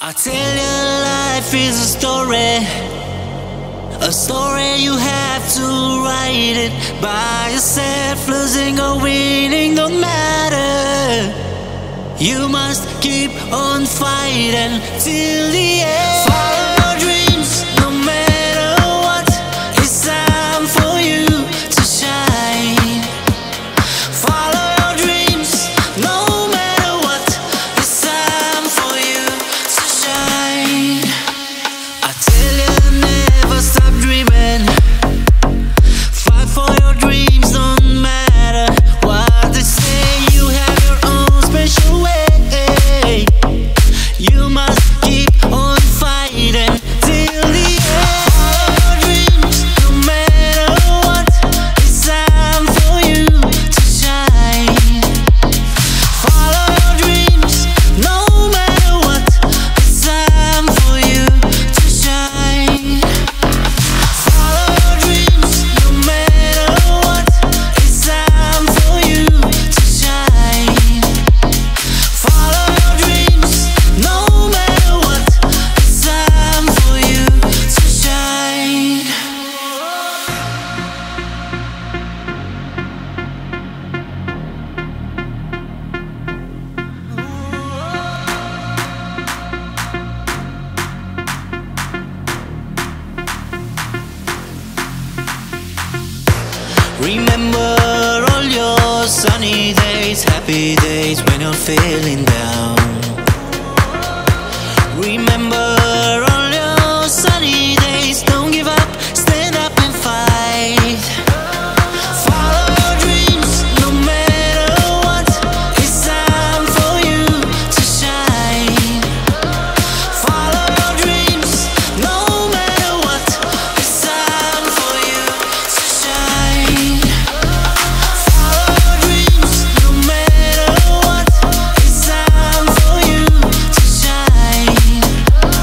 I tell you, life is a story you have to write it by yourself. Losing or winning don't matter. You must keep on fighting till the end. Follow your dreams, no matter what. It's time for you to shine. Follow your dreams, no matter what. It's time for you to shine. I tell you, never stop dreaming. Fight for your dreams, don't matter what they say. You have your own special way. You must keep on fighting till the end. Follow your dreams, no matter what. It's time for you to shine. Follow your dreams, no matter what. It's time for you to shine. Follow your dreams, no matter what. It's time for you to shine. Follow your dreams, no matter what. It's time for you to shine. Remember all your sunny days, happy days when you're feeling down. Remember all your sunny days, don't give up, stand up and fight. Follow your dreams, no matter what. It's time for you to shine. Follow your dreams, no matter what. It's time for you to shine. Follow your dreams, no matter what. It's time for you to shine. Follow your dreams, no matter what. It's time for you to shine. Follow your dreams, no matter what. It's time for you to shine. Follow your dreams, no matter what. It's time for you to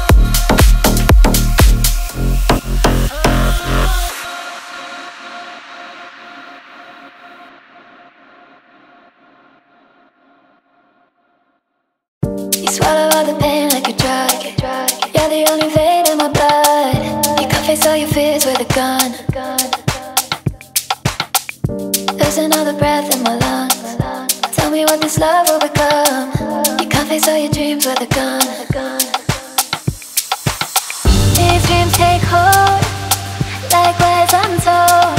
shine. You swallow all the pain like a drug. You're the only vein in my blood. You can't face all your fears with a gun. There's another breath in my lungs. Tell me what this love will become. You can't face all your dreams with a gun. These dreams take hold, likewise untold.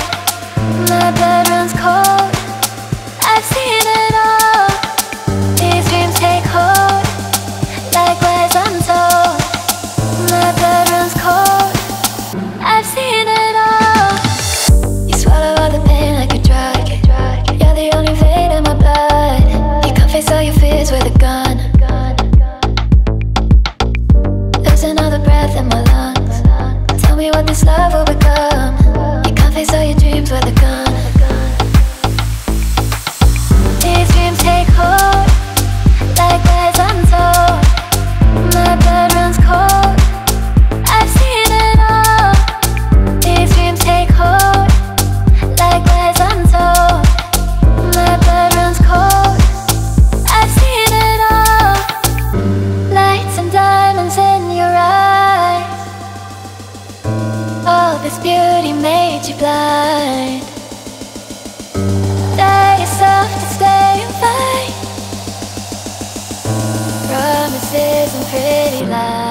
My blood runs cold, I've seen it all. These dreams take hold, likewise untold. My blood runs cold, I've seen it all. You swallow all the pain like a drug. You're the only vein in my blood. You can't face all your fears with a gun. There's another breath in my lungs. Tell me what this love will become. You can't face all your dreams with a gun. These dreams take hold, likewise untold. My blood runs cold, I've seen it all. These dreams take hold, likewise untold. My blood runs cold, I've seen it all. Lights and diamonds in your eyes. All this beauty made you blind. Dare yourself to stay and fight. Promises and pretty lies.